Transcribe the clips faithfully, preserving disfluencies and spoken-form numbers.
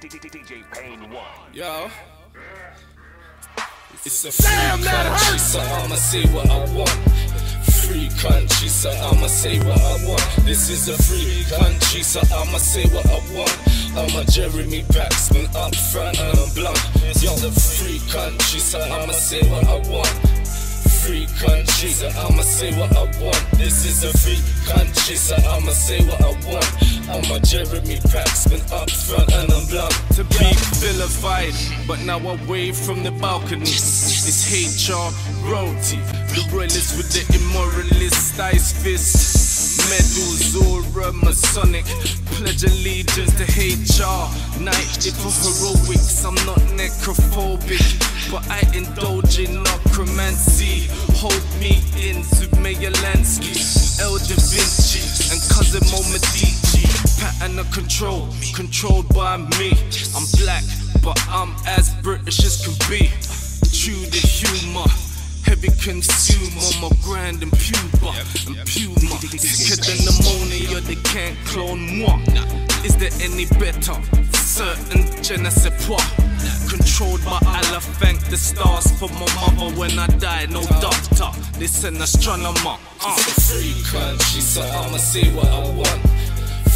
D J Pain One. Yo. It's a free country, so I'ma say what I want. Free country, so I'ma say what I want. This is a free country, so I'ma say what I want. I'm a Jeremy Paxman, up front and I'm blunt. Yo, the free country, so I'ma say what I want. Free country, so I'ma say what I want. This is a free country, so I'ma say what I want. I'm a Jeremy Paxman, up front and I'm blunt. To be vilified, but now I wave from the balcony. It's H R royalty, the royalists with the immoralist ice fist. Medals or a Masonic, pledge allegiance to H R night. If for heroics, I'm not necrophobic, but I indulge in necromancy. Hold me in with Mayor Lansky, El Da Vinci, and cousin Mo Medici. Pattern of control, controlled by me. I'm black, but I'm as British as can be. True to humor, heavy consumer, my grand and puma, and puma. Sicker than pneumonia, they can't clone moi. Is there any better? Certain je ne sais quoi. Controlled by Allah, thank the stars for my mother. When I die, no doctor, they send astronomer. uh. It's a free country, so I'ma say what I want.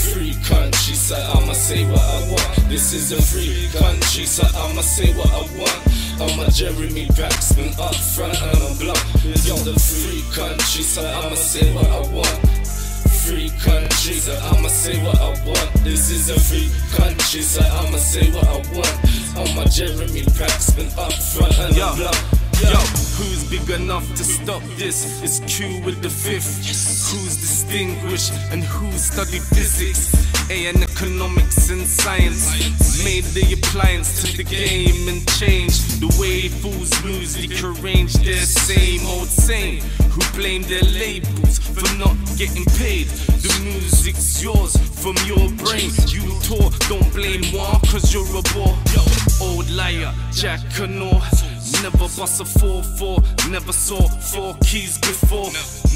Free country, so I'ma say what I want. This is a free country, so I'ma say what I want. I'm a Jeremy Paxman, up front and I'm blunt. Yo, the free country, so I'ma say what I want. Free country, so I'ma say what I want. This is a free country, so I'ma say what I want. I'm a Jeremy Paxman, up front and I'm blunt. Yo, who's big enough to stop this? It's Q with the fifth. Who's distinguished and who studied physics, A and economics and science? Made the appliance to the game and changed the way fools loosely arrange their same old saying. Who blame their labels for not getting paid? The music's yours from your brain. You tore, don't blame one, cause you're a bore. Old liar, Jack Canor. Never bust a four four, never saw four keys before.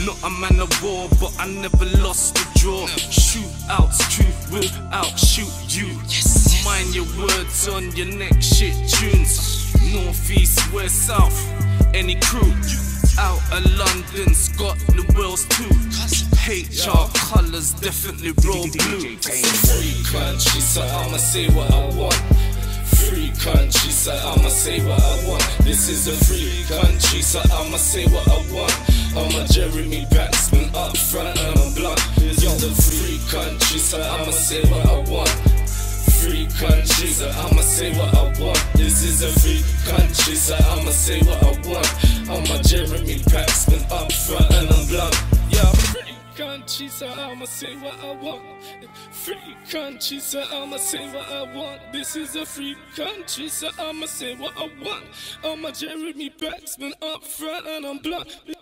Not a man of war, but I never lost the draw. Shootouts, truth will outshoot you. Mind your words on your next shit tunes. North, east, west, south, any crew. Out of London's got the wheels too. H R colours definitely roll blue. Free country, so I'ma say what I want. Free country, so I'ma say what I want. This is a free country, so I'ma say what I want. I'm a Jeremy Paxman, up front and I'm blunt. Yo, the free country, so I'ma say what I want. Free country, so I'ma say what I want. This is a free country, so I'ma say what I want. I'm a Jeremy Paxman, up front and I'm blunt. Yo. Free country, so I'ma say what I want. Free country, so I'ma say what I want. This is a free country, so I'ma say what I want. I'm a Jeremy Paxman, up front and I'm blunt.